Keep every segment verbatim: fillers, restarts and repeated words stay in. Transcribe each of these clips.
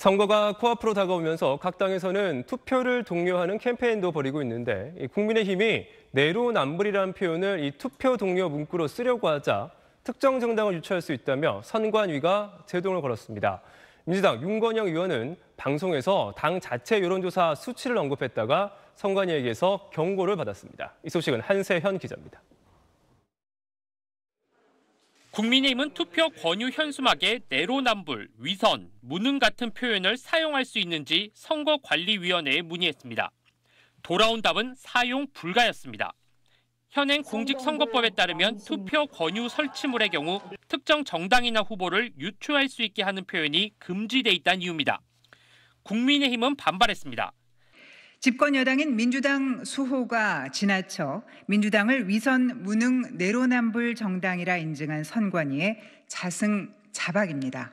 선거가 코앞으로 다가오면서 각 당에서는 투표를 독려하는 캠페인도 벌이고 있는데, 국민의힘이 내로남불이라는 표현을 이 투표 독려 문구로 쓰려고 하자 특정 정당을 유추할 수 있다며 선관위가 제동을 걸었습니다. 민주당 윤건영 의원은 방송에서 당 자체 여론조사 수치를 언급했다가 선관위에게서 경고를 받았습니다. 이 소식은 한세현 기자입니다. 국민의힘은 투표 권유 현수막에 내로남불, 위선, 무능 같은 표현을 사용할 수 있는지 선거관리위원회에 문의했습니다. 돌아온 답은 사용 불가였습니다. 현행 공직선거법에 따르면 투표 권유 설치물의 경우 특정 정당이나 후보를 유추할 수 있게 하는 표현이 금지돼 있다는 이유입니다. 국민의힘은 반발했습니다. 집권 여당인 민주당 수호가 지나쳐 민주당을 위선, 무능, 내로남불 정당이라 인증한 선관위의 자승자박입니다.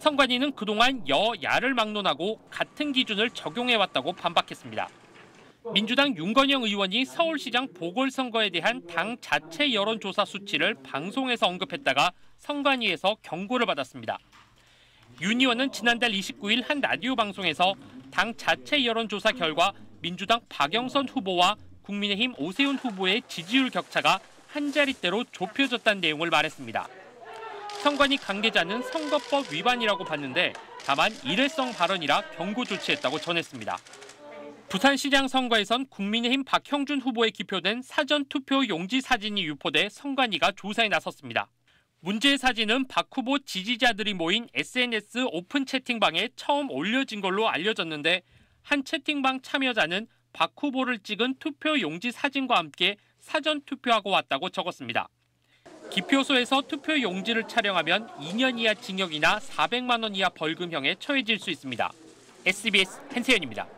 선관위는 그동안 여야를 막론하고 같은 기준을 적용해왔다고 반박했습니다. 민주당 윤건영 의원이 서울시장 보궐선거에 대한 당 자체 여론조사 수치를 방송에서 언급했다가 선관위에서 경고를 받았습니다. 윤 의원은 지난달 이십구일 한 라디오 방송에서 당 자체 여론조사 결과 민주당 박영선 후보와 국민의힘 오세훈 후보의 지지율 격차가 한 자릿대로 좁혀졌다는 내용을 말했습니다. 선관위 관계자는 선거법 위반이라고 봤는데 다만 일회성 발언이라 경고 조치했다고 전했습니다. 부산시장 선거에선 국민의힘 박형준 후보에 기표된 사전투표 용지 사진이 유포돼 선관위가 조사에 나섰습니다. 문제의 사진은 박 후보 지지자들이 모인 에스엔에스 오픈 채팅방에 처음 올려진 걸로 알려졌는데, 한 채팅방 참여자는 박 후보를 찍은 투표 용지 사진과 함께 사전 투표하고 왔다고 적었습니다. 기표소에서 투표 용지를 촬영하면 이 년 이하 징역이나 사백만 원 이하 벌금형에 처해질 수 있습니다. 에스비에스 한세현입니다.